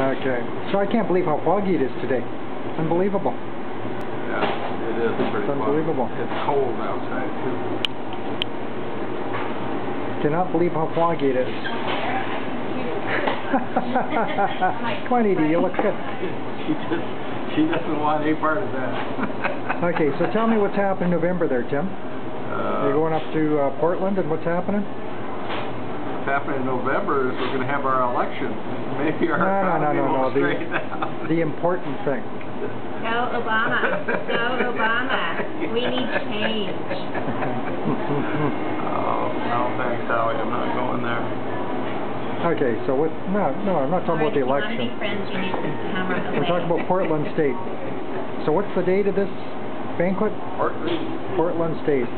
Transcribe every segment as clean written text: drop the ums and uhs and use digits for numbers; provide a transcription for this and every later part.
Okay. So I can't believe how foggy it is today. It's unbelievable. Yeah, it is pretty foggy. It's unbelievable. Foggy. It's cold outside, too. Cannot believe how foggy it is. 20, do you look good? She doesn't want any part of that. Okay, so tell me what's happened in November there, Tim. You're going up to Portland, and what's happening? What's happening in November is we're going to have our election. Maybe our economy won't straighten out. The important thing. Go Obama. Go Obama. We need change. Oh, no thanks, Howie. I'm not going there. Okay, so what? No, I'm not talking about the election. We're talking about Portland State. So what's the date of this banquet? Portland State.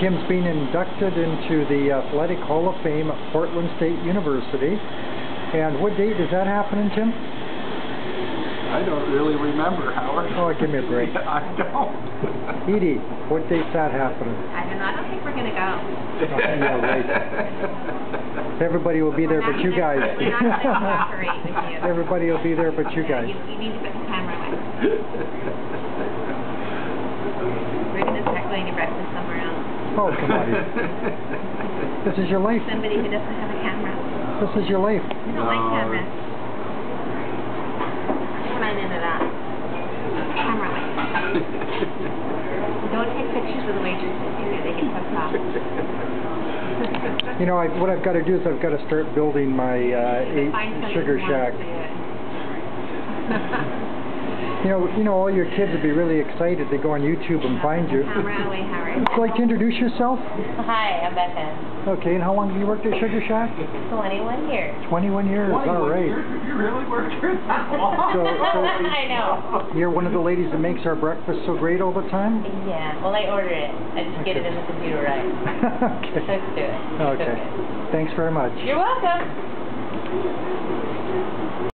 Tim's being inducted into the Athletic Hall of Fame at Portland State University. And what date is that happening, Tim? I don't really remember, Howard. Oh, give me a break. I don't. Edie, what date's that happening? I don't know. I don't think we're going to go. Oh, no, right. Everybody will be there but you guys. We're not going to cooperate with you. Everybody will be there but you guys. You need to put the camera on. We're going to start going to breakfast somewhere else. Oh, come on. This is your life. Somebody who doesn't have a camera. This is your life. I don't like cameras. We're not into that. Camera life. Don't take pictures with the waitresses either. They get pissed off. You know, what I've got to do is I've got to start building my 8 Sugar Shack. You know, all your kids would be really excited. They go on YouTube and find you. Would you like to introduce yourself? Hi, I'm Becca. Okay, and how long have you worked at Sugar Shack? 21 years. 21 years, all right. You really worked here that long? So I know. You're one of the ladies that makes our breakfast so great all the time? Yeah, well, I order it. I just get it in the computer right. Okay. So do it. Okay. Thanks very much. You're welcome.